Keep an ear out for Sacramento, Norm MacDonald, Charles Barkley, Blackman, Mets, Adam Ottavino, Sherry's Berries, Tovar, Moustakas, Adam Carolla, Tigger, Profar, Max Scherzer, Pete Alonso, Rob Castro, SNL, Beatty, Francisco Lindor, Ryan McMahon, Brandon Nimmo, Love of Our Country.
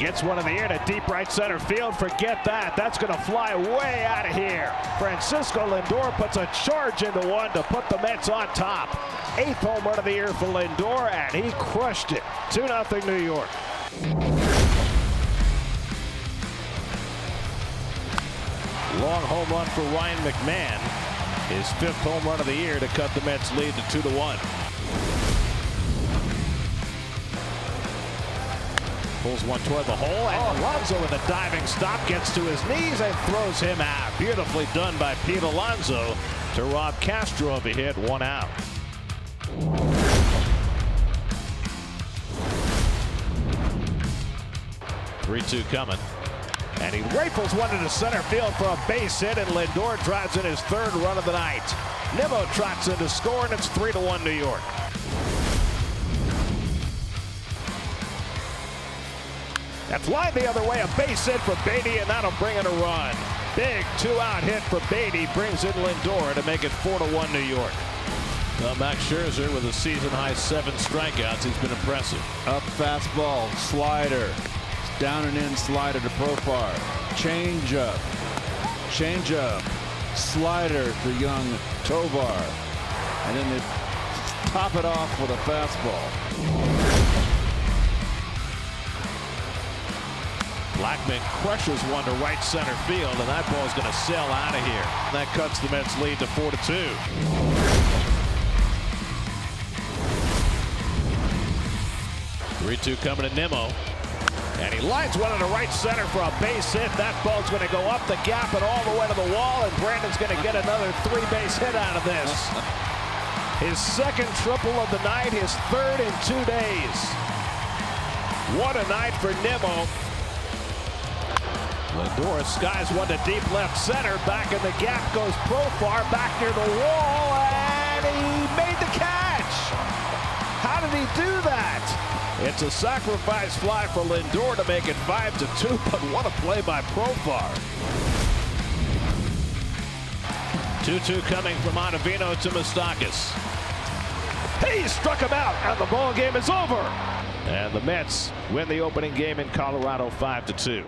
Gets one in the air to deep right center field. Forget that. That's going to fly way out of here. Francisco Lindor puts a charge into one to put the Mets on top. 8th home run of the year for Lindor, and he crushed it. 2-0 New York. Long home run for Ryan McMahon. His 5th home run of the year to cut the Mets lead to 2-1. Pulls one toward the hole, and Alonso with a diving stop gets to his knees and throws him out. Beautifully done by Pete Alonso to Rob Castro of a hit, one out. Three-two coming. And he rifles one into center field for a base hit, and Lindor drives in his 3rd run of the night. Nimmo trots in to score, and it's 3-1 New York. That's lined the other way, a base hit for Beatty, and that'll bring in a run. Big 2-out hit for Beatty brings in Lindor to make it 4-1 New York. Well, Max Scherzer with a season-high 7 strikeouts. He's been impressive. Up fastball, slider. Down and in slider to Profar. Change up, slider to young Tovar. And then they top it off with a fastball. Blackman crushes one to right center field, and that ball's going to sail out of here. That cuts the Mets lead to 4-2. 3-2 coming to Nimmo. And he lines one into right center for a base hit. That ball's going to go up the gap and all the way to the wall, and Brandon's going to get another 3 base hit out of this. His 2nd triple of the night, his 3rd in 2 days. What a night for Nimmo. Lindor skies one to deep left center. Back in the gap goes Profar, back near the wall, and he made the catch. How did he do that? It's a sacrifice fly for Lindor to make it 5-2, but what a play by Profar. 2-2 coming from Ottavino to Moustakas. He struck him out, and the ball game is over. And the Mets win the opening game in Colorado 5-2.